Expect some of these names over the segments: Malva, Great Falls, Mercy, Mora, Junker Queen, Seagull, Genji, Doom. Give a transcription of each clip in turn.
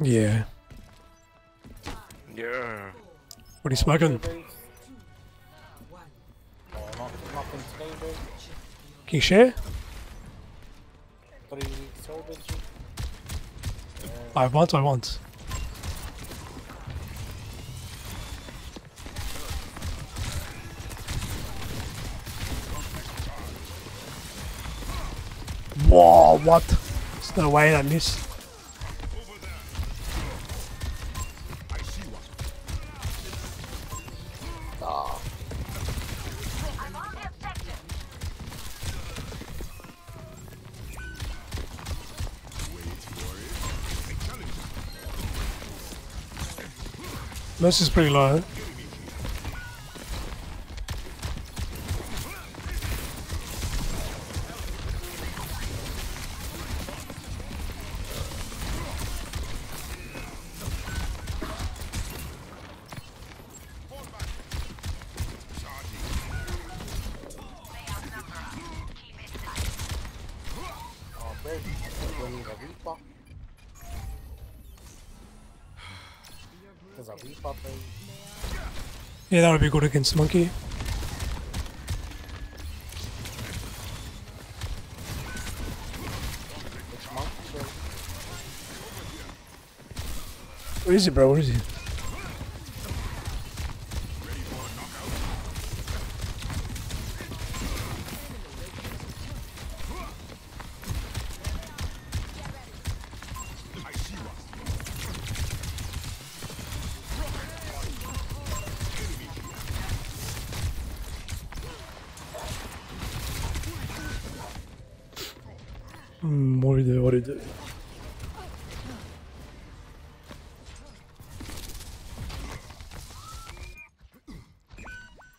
Yeah. Yeah. What are you smoking? Can you share? I want. Whoa, what? There's no way I missed. This is pretty low. Yeah, that would be good against Monkey. Where is he, bro? Where is he? What do you do?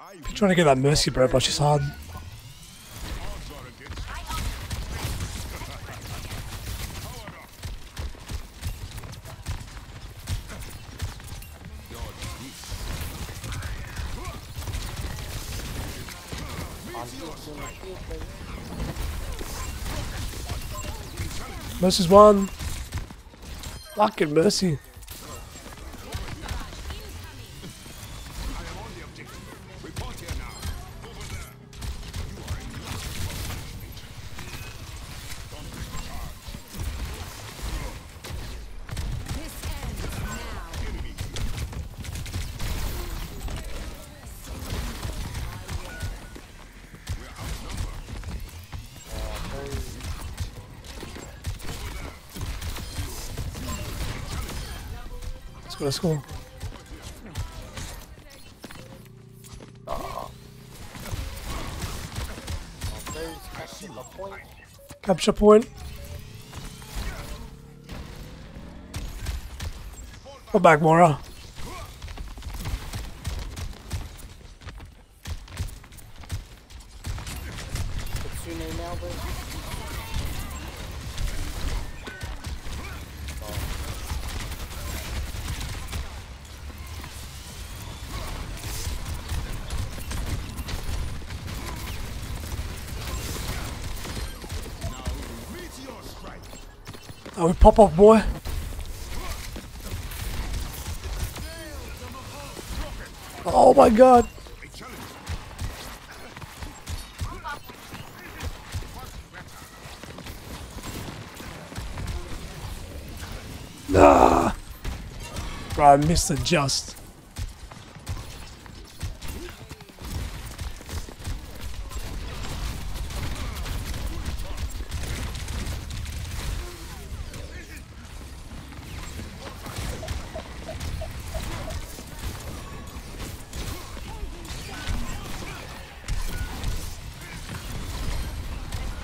I'm trying to get that Mercy, bro, but she's hard. Mercy's one. Fucking Mercy. Let's go. Capture point. Go back, Mora. I would pop off, boy. Oh my god. Nah. Bro, I missed it just.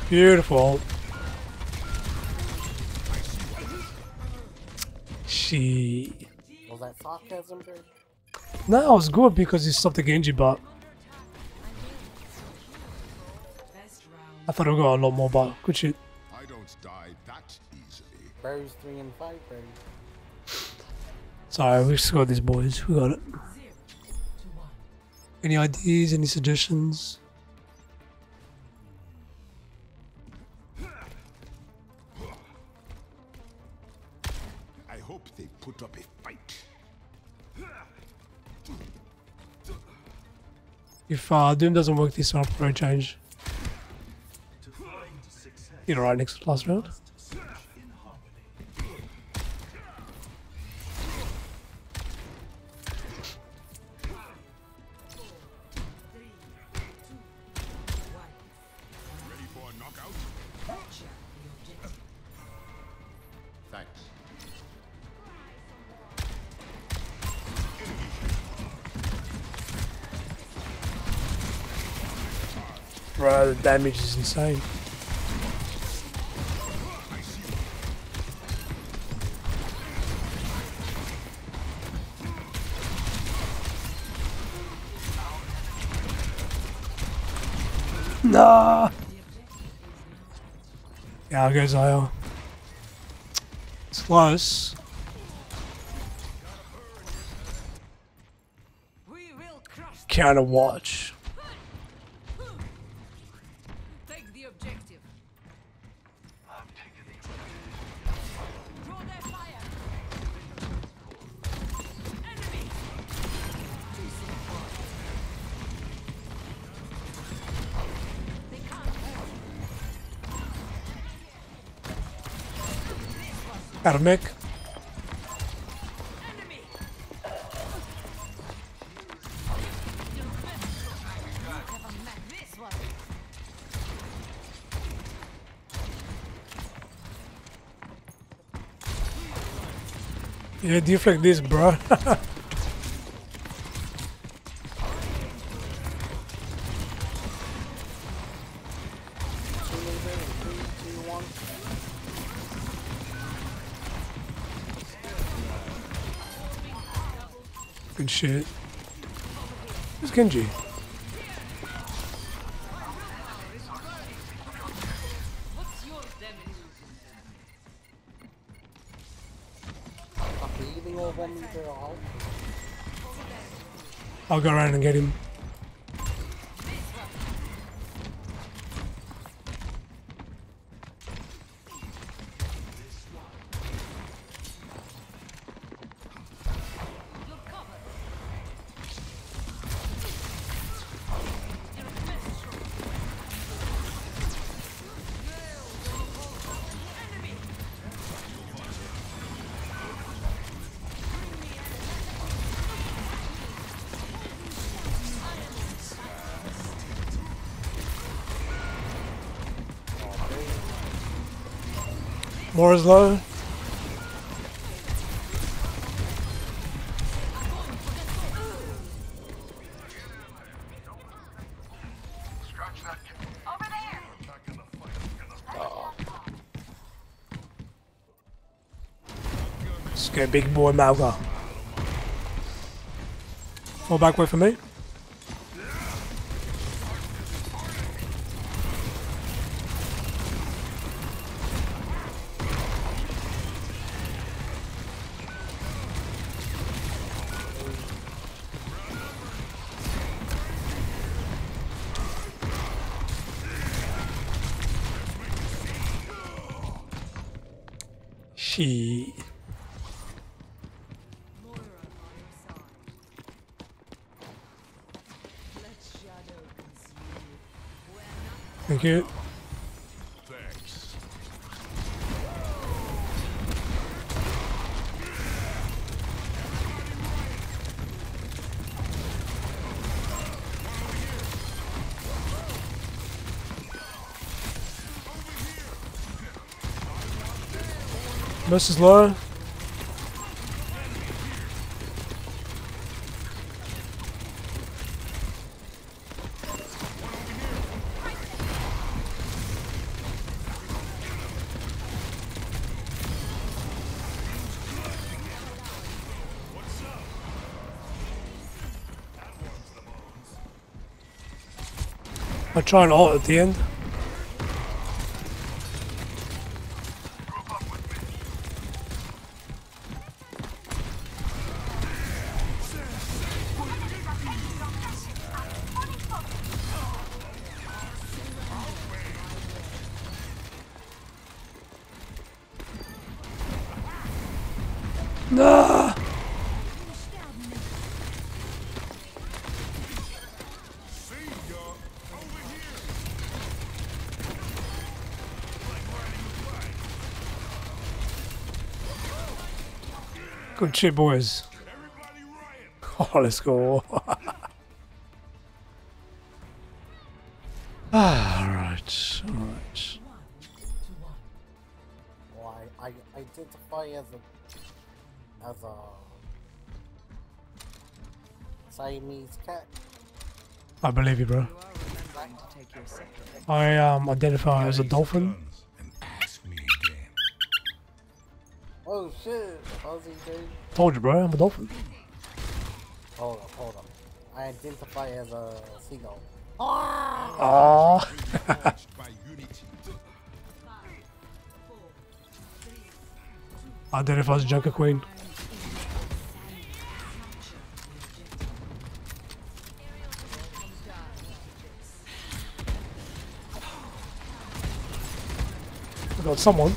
Beautiful. She. Was that sarcasm, dude? No, it was good because he stopped the Genji, but I thought it would go a lot more, but good shit. I don't die that easily. Barry's 3 and 5, Barry. Sorry, we just got these boys. We got it. Any ideas? Any suggestions? hope they put up a fight. If Doom doesn't work this round, for a change. You're right, next last round. Bro, the damage is insane. No. Yeah, goes IO. It's close. Counter watch. Got a mech. Yeah, deflect this, bro. Good shit. Who's Genji? I'll go around and get him. Mora's low. Let's go, big boy Malva. Fall back way for me. She. Thank you. Thanks. This is low. I try and ult at the end. No! Good shit, boys. Oh, let's go. Alright, alright. Well, I identify as a Siamese cat. I believe you, bro. I identify as a dolphin. Oh shit! Aussie dude. Told you, bro. I'm a dolphin. Hold on, hold on. I identify as a seagull. Ah! Aww. Identify as a Junker Queen. I got someone.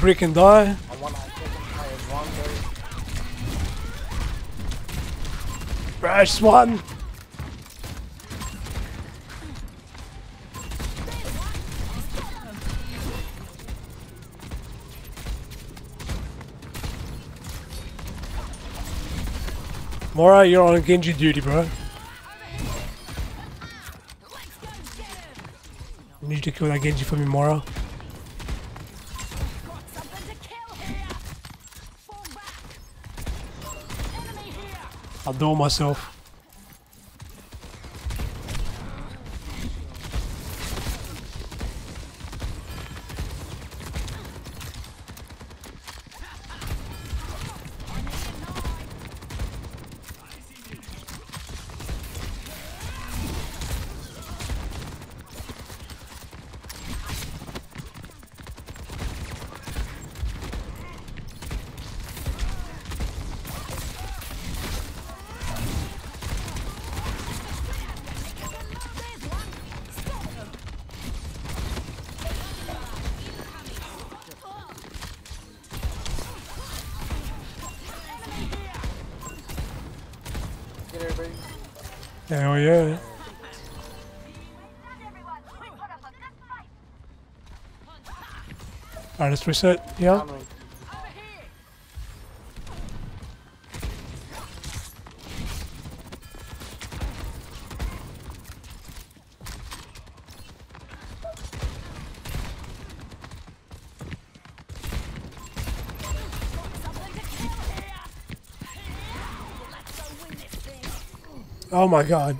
Brick and die. I want to identify as Wango. Crash one. Mora, you're on Genji duty, bro. You need to kill that Genji for me, Mora. I'll do it myself. Hell yeah. Alright, let's reset. Yeah. Oh my god.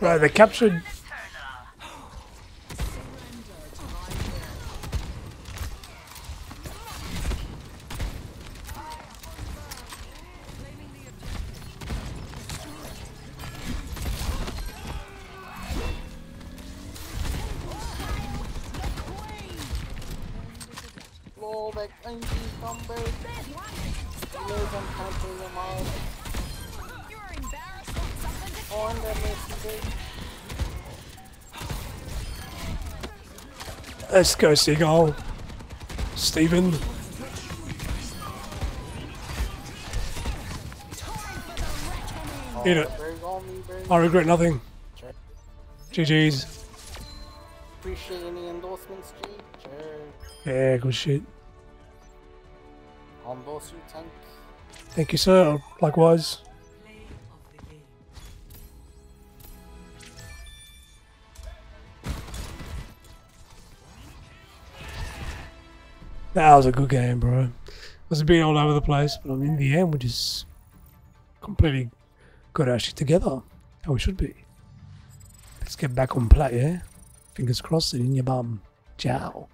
Right, they captured. Lord, I can't come back. I'm on the Mercy. Let's go, Seagull. Steven. Oh, eat it. I regret nothing. Sure. GG's. Appreciate any endorsements, G. Sure. Yeah, good shit. I'll endorse you, tank. Thank you, sir. Likewise. That was a good game, bro. I was a bit all over the place, but in the end, we just completely got our shit together. How we should be. Let's get back on play, yeah? Fingers crossed and in your bum. Ciao.